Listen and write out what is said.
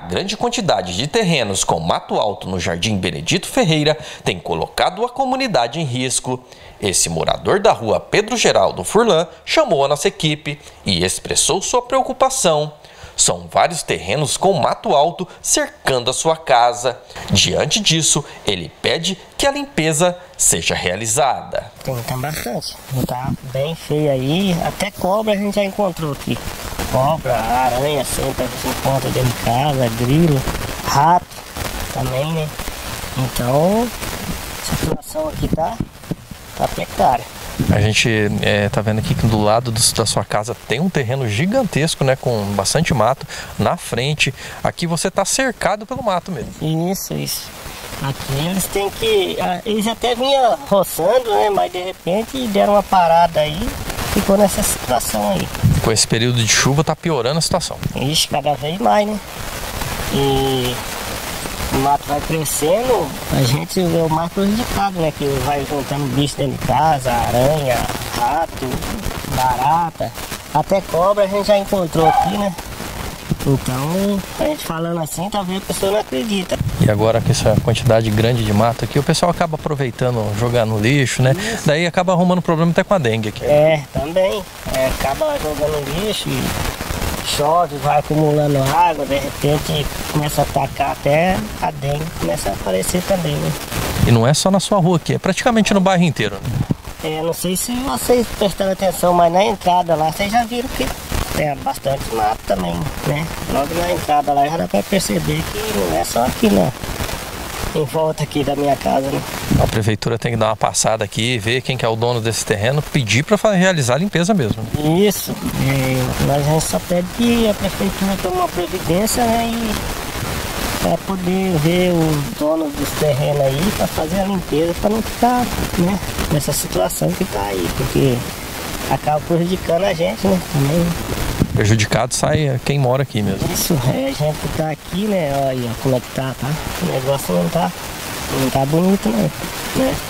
A grande quantidade de terrenos com mato alto no Jardim Benedito Ferreira tem colocado a comunidade em risco. Esse morador da rua Pedro Geraldo Furlan chamou a nossa equipe e expressou sua preocupação. São vários terrenos com mato alto cercando a sua casa. Diante disso, ele pede que a limpeza seja realizada. Tem bastante, tá bem feio aí, até cobra a gente já encontrou aqui. Cobra, aranha sempre a gente encontra dentro de casa, grilo, rato também, né? Então, a situação aqui tá precária. A gente tá vendo aqui que do lado da sua casa tem um terreno gigantesco, né, com bastante mato na frente. Aqui você tá cercado pelo mato mesmo. Isso. Aqui eles têm que... Eles até vinham roçando, né, mas de repente deram uma parada aí, ficou nessa situação aí. Com esse período de chuva tá piorando a situação. Ixi, cada vez mais, né? E o mato vai crescendo, a gente é o mais prejudicado, né? Que vai juntando bicho dentro de casa, aranha, rato, barata, até cobra a gente já encontrou aqui, né? Então, a gente falando assim, talvez a pessoa não acredita. E agora com essa quantidade grande de mato aqui, o pessoal acaba aproveitando, jogando lixo, né? Isso. Daí acaba arrumando problema até com a dengue aqui. É, também. É, acaba jogando lixo e... chove, vai acumulando água, de repente começa a atacar até a dengue, começa a aparecer também, né? E não é só na sua rua aqui, é praticamente no bairro inteiro, né? É, não sei se vocês prestaram atenção, mas na entrada lá vocês já viram que tem bastante mato também, né? Logo na entrada lá já dá pra perceber que não é só aqui, né? Em volta aqui da minha casa, né? A prefeitura tem que dar uma passada aqui, ver quem que é o dono desse terreno, pedir para realizar a limpeza mesmo. Isso, mas a gente só pede que a prefeitura tome uma providência, né, e para poder ver o dono desse terreno aí, para fazer a limpeza, para não ficar, né, nessa situação que tá aí, porque acaba prejudicando a gente, né, também. Prejudicado sai quem mora aqui mesmo. Isso, a gente tá aqui, né? Olha como é que tá. O negócio não tá bonito, né?